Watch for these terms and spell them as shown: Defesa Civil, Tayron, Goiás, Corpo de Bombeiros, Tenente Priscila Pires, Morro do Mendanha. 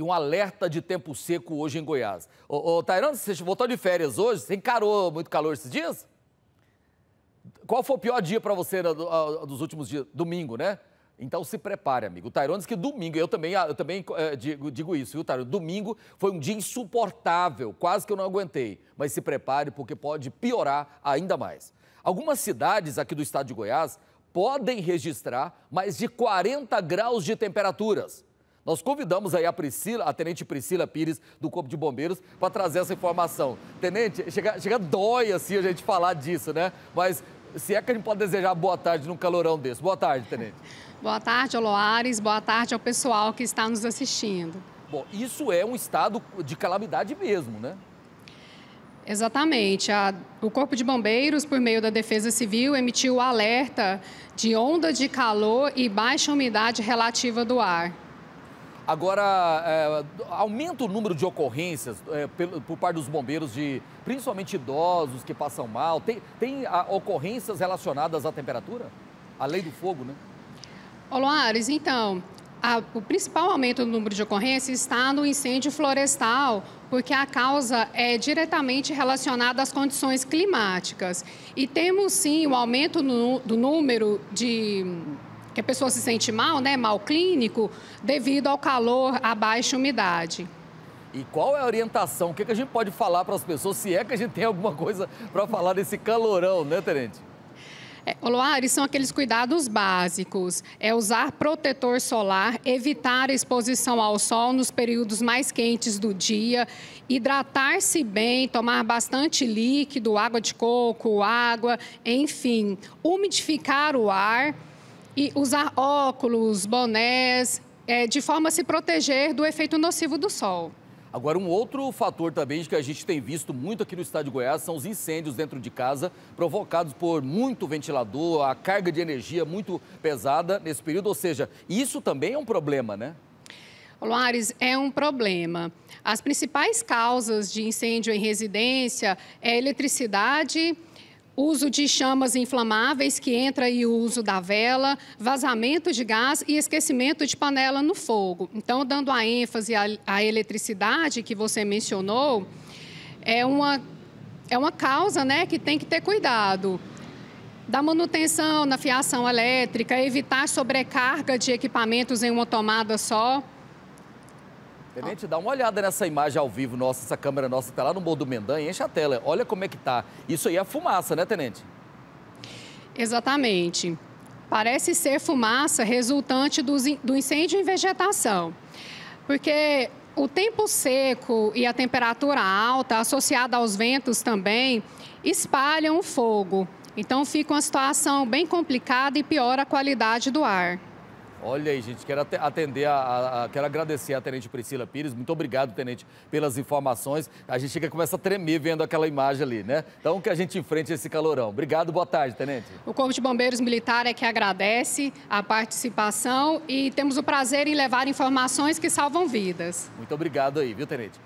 e um alerta de tempo seco hoje em Goiás. Ô Tayron, você voltou de férias hoje, você encarou muito calor esses dias? Qual foi o pior dia para você dos últimos dias? Domingo, né? Então se prepare, amigo. O Tayron diz que domingo, eu também digo isso, viu, Tayron? Domingo foi um dia insuportável, quase que eu não aguentei. Mas se prepare, porque pode piorar ainda mais. Algumas cidades aqui do estado de Goiás podem registrar mais de 40 graus de temperaturas. Nós convidamos aí a Tenente Priscila Pires, do Corpo de Bombeiros, para trazer essa informação. Tenente, chega dói assim a gente falar disso, né? Mas se é que a gente pode desejar boa tarde num calorão desse. Boa tarde, Tenente. Boa tarde, Aloares. Boa tarde ao pessoal que está nos assistindo. Bom, isso é um estado de calamidade mesmo, né? Exatamente. O Corpo de Bombeiros, por meio da Defesa Civil, emitiu o alerta de onda de calor e baixa umidade relativa do ar. Agora, aumenta o número de ocorrências por parte dos bombeiros, principalmente idosos que passam mal. Tem ocorrências relacionadas à temperatura? À lei do fogo, né? Aloares, então, o principal aumento do número de ocorrências está no incêndio florestal, porque a causa é diretamente relacionada às condições climáticas. E temos, sim, o aumento do número de... que a pessoa se sente mal, né? Mal clínico, devido ao calor, à baixa umidade. E qual é a orientação? O que a gente pode falar para as pessoas, se é que a gente tem alguma coisa para falar desse calorão, né, Tenente? Aloares, são aqueles cuidados básicos. É usar protetor solar, evitar a exposição ao sol nos períodos mais quentes do dia, hidratar-se bem, tomar bastante líquido, água de coco, água, enfim, umidificar o ar. E usar óculos, bonés, de forma a se proteger do efeito nocivo do sol. Agora, um outro fator também que a gente tem visto muito aqui no estado de Goiás são os incêndios dentro de casa, provocados por muito ventilador, a carga de energia muito pesada nesse período. Ou seja, isso também é um problema, né? Aloares, é um problema. As principais causas de incêndio em residência é a eletricidade, uso de chamas inflamáveis, que entra aí o uso da vela, vazamento de gás e esquecimento de panela no fogo. Então, dando a ênfase à eletricidade que você mencionou, é uma causa, né, que tem que ter cuidado. Da manutenção na fiação elétrica, evitar sobrecarga de equipamentos em uma tomada só. Tenente, dá uma olhada nessa imagem ao vivo nossa, essa câmera nossa está lá no Morro do Mendanha, enche a tela, olha como é que está. Isso aí é fumaça, né, Tenente? Exatamente. Parece ser fumaça resultante do incêndio em vegetação, porque o tempo seco e a temperatura alta, associada aos ventos também, espalham o fogo. Então fica uma situação bem complicada e piora a qualidade do ar. Olha aí, gente, quero agradecer a Tenente Priscila Pires. Muito obrigado, Tenente, pelas informações. A gente começa a tremer vendo aquela imagem ali, né? Então, que a gente enfrente esse calorão. Obrigado, boa tarde, Tenente. O Corpo de Bombeiros Militar é que agradece a participação e temos o prazer em levar informações que salvam vidas. Muito obrigado aí, viu, Tenente?